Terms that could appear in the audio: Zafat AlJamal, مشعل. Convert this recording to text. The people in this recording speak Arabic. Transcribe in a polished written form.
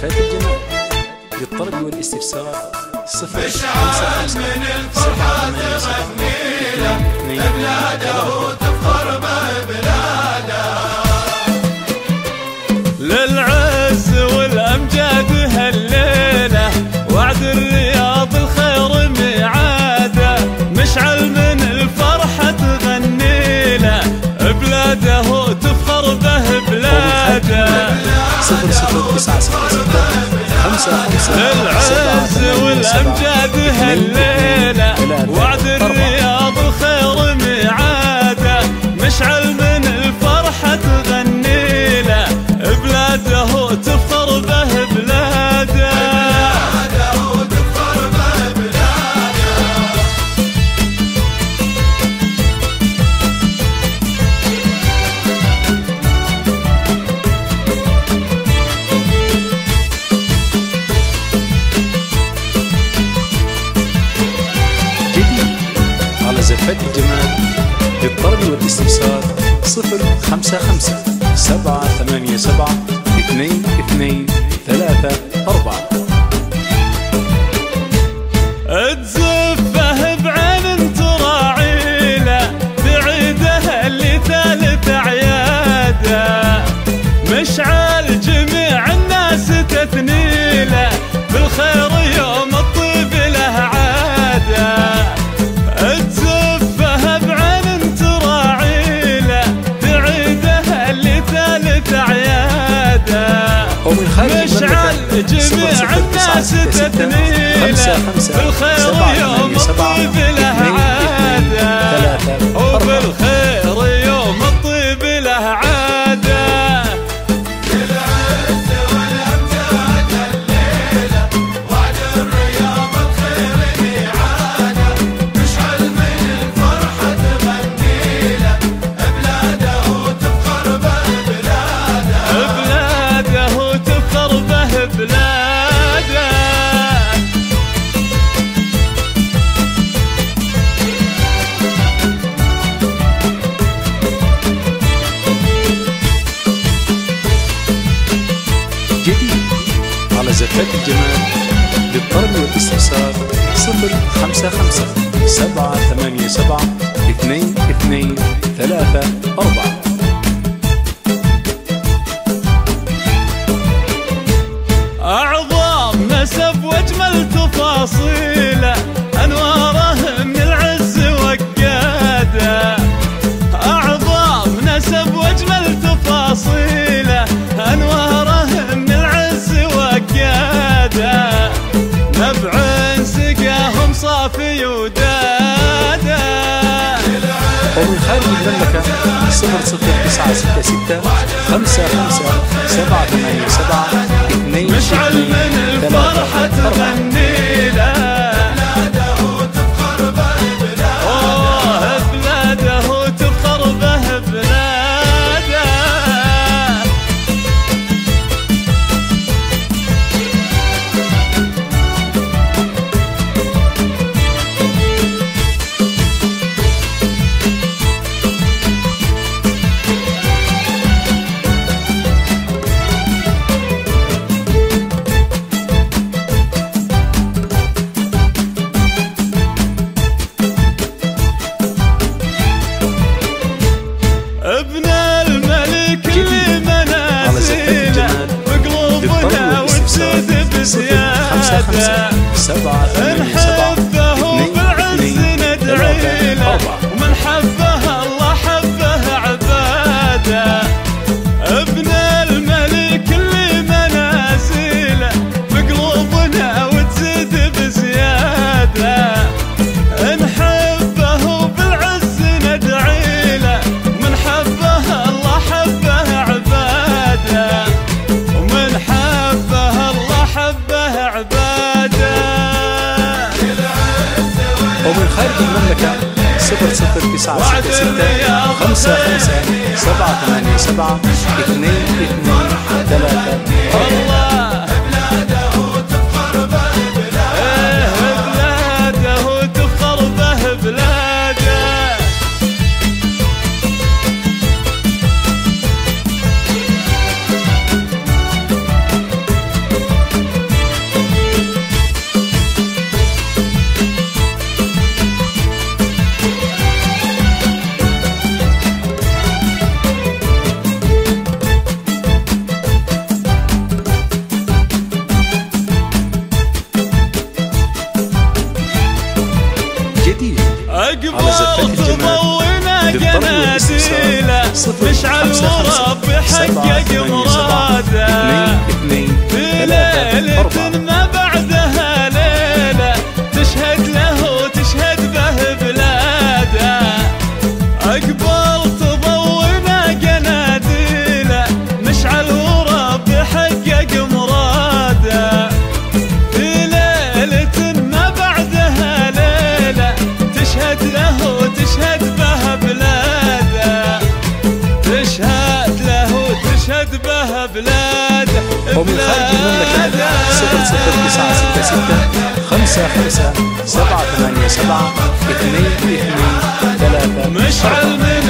فات الجمال للطلب والاستفسار 055 من الفرحة تغني له أبلاده تفخر ببلاده للعز والأمجاد هالليلة وعد الرياض الخير ميعاده مشعل من الفرحة تغني له أبلاده تفخر به بلاده 00900 للعز والأمجاد هالليلة وعد الرياض الخير ميعاده مشعل من الفرحة تغني له بلاده تفخر به بلاده زفات الجمال للطلب والاستفسار 055 787 2234 تزفه بعين تراعي له بعيده اللي ثالث عياده مشعل جميع الناس تثني له بالخير يوم الطيب له عاده تزفه بعين تراعي له بعيده اللي ثالث عياده مشعل جميع الناس تثني له بالخير يوم الطيب له عاده وبالخير يوم الطيب له عاده للعز والأمجاد الليلة وعد الرياض الخير ميعاده مشعل من الفرحة تغني له أبلاده تفخر به بلاده تفخر به بلاده جديد على زفات الجمال للطلب والاستفسار 055 787 2234 أعظم نسب وأجمل تفاصيله أنواره من العز وقاده أعظم نسب وأجمل تفاصيله أنواره من العز وقاده نبع سقاهم صافي وداده ومن خارج المملكة 00966 55 787 2234 مشعل من الفرحة تغني له بلاده تفخر به بلاده بلاده تفخر به بلاده ابن الملك اللي منازله بقلوبنا وتزيد بزياده نحبه بالعز ندعي له ومن حبه الله حبه عباده ابن الملك اللي منازله بقلوبنا وتزيد بزياده نحبه بالعز ندعي له من حبه الله حبه عباده ومن حبه الله حبه عباده ومن خارج المملكة 00966 55 787 2234 ديله مش عالمرب حقق مراده في ليلة ما بعدها ليلة تشهد له وتشهد به بلاده أقبل تضوينا قناديله مشعل ورب حقق مراده في ليلة ما بعدها ليلة تشهد له وتشهد به بلاده تشهد له وتشهد به بلاده ومن خارج المملكة 0096655787 223 3